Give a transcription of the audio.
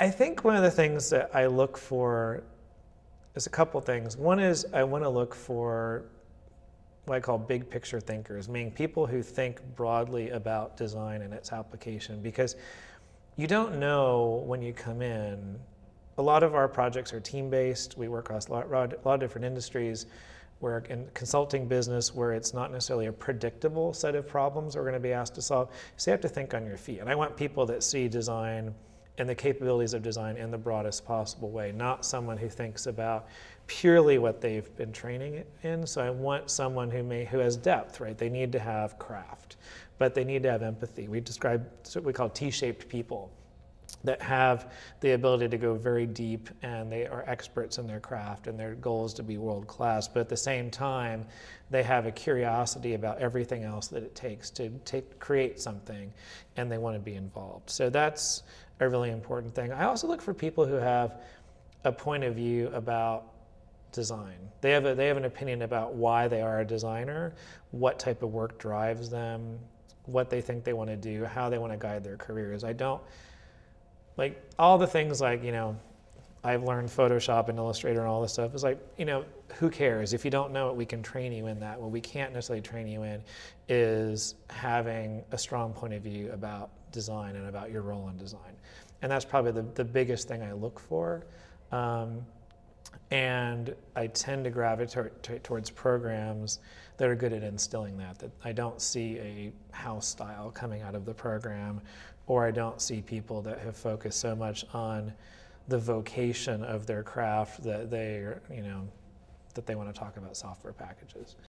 I think one of the things that I look for is a couple things. One is I want to look for what I call big picture thinkers, meaning people who think broadly about design and its application, because you don't know when you come in. A lot of our projects are team-based. We work across a lot of different industries. We're in consulting business where it's not necessarily a predictable set of problems we're going to be asked to solve. So you have to think on your feet. And I want people that see design and the capabilities of design in the broadest possible way, not someone who thinks about purely what they've been training in. So I want someone who has depth, right? They need to have craft, but they need to have empathy. We describe what we call T-shaped people that have the ability to go very deep, and they are experts in their craft, and their goal is to be world-class, but at the same time, they have a curiosity about everything else that it takes to create something, and they want to be involved. So that's a really important thing. I also look for people who have a point of view about design. They have an opinion about why they are a designer, what type of work drives them, what they think they want to do, how they want to guide their careers. I don't, like, all the things like, you know, I've learned Photoshop and Illustrator and all this stuff. It's like, you know, who cares? If you don't know it, we can train you in that. What we can't necessarily train you in is having a strong point of view about design and about your role in design. And that's probably the biggest thing I look for. And I tend to gravitate towards programs that are good at instilling that, that I don't see a house style coming out of the program, or I don't see people that have focused so much on the vocation of their craft that they want to talk about software packages.